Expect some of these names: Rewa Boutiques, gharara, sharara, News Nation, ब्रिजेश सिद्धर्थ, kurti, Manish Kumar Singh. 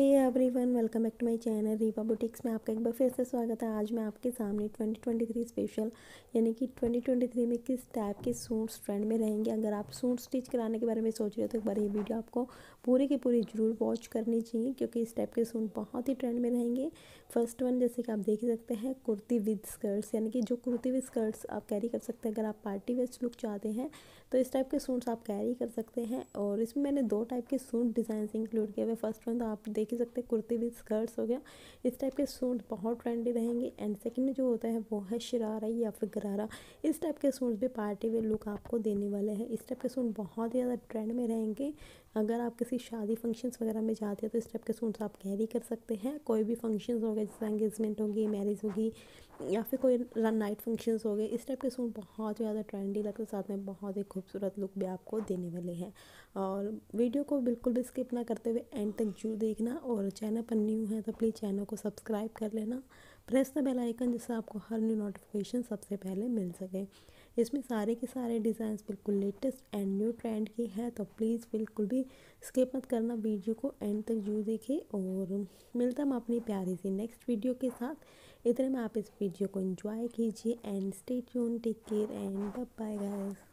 Hey everyone, welcome back to my channel Rewa boutiques में आपका एक बार फिर से स्वागत है। आज मैं आपके सामने 2023 स्पेशल यानी कि 2023 में किस टाइप के सूट्स ट्रेंड में रहेंगे। अगर आप सूट स्टिच कराने के बारे में सोच रहे हो तो एक बार ये वीडियो आपको पूरी की पूरी जरूर वॉच करनी चाहिए, क्योंकि इस टाइप के सूट बहुत ही ट्रेंड में रहेंगे। फर्स्ट वन जैसे कि आप देख सकते हैं कुर्ती विद स्कर्ट्स, यानी कि जो कुर्ती विद स्कर्ट्स आप कैरी कर सकते हैं। अगर आप पार्टी वेस्ट लुक चाहते हैं तो इस टाइप के सूट्स आप कैरी कर सकते हैं। और इसमें मैंने दो टाइप के सूट डिज़ाइंस इंक्लूड किए हुए। फर्स्ट वन तो आप देख ही सकते हैं कुर्ती विद स्कर्ट्स हो गया, इस टाइप के सूट बहुत ट्रेंडी रहेंगे। एंड सेकंड जो होता है वो है शरारा या फिर गरारा, इस टाइप के सूट भी पार्टी वेयर लुक आपको देने वाले हैं। इस टाइप के सूट बहुत ही ज़्यादा ट्रेंड में रहेंगे। अगर आप किसी शादी फंक्शंस वगैरह में जाते हैं तो इस टाइप के सूट्स आप कैरी कर सकते हैं। कोई भी फंक्शंस हो गए, जैसे एंगेजमेंट होगी, मैरिज होगी या फिर कोई नाइट फंक्शंस हो गए, इस टाइप के सूट बहुत ज़्यादा ट्रेंडी लगते हैं, साथ में बहुत ही खूबसूरत लुक भी आपको देने वाले हैं। और वीडियो को बिल्कुल भी स्किप ना करते हुए एंड तक जरूर देखना। और चैनल पर न्यू है तो प्लीज़ चैनल को सब्सक्राइब कर लेना, प्रेस द बेल आइकन, जिससे आपको हर न्यू नोटिफिकेशन सबसे पहले मिल सके। इसमें सारे के सारे डिज़ाइंस बिल्कुल लेटेस्ट एंड न्यू ट्रेंड की है, तो प्लीज़ बिल्कुल भी स्किप मत करना, वीडियो को एंड तक जरूर देखिए। और मिलता हम अपनी प्यारी सी नेक्स्ट वीडियो के साथ। इतने में आप इस वीडियो को एंजॉय कीजिए and stay tune, take care and bye bye guys.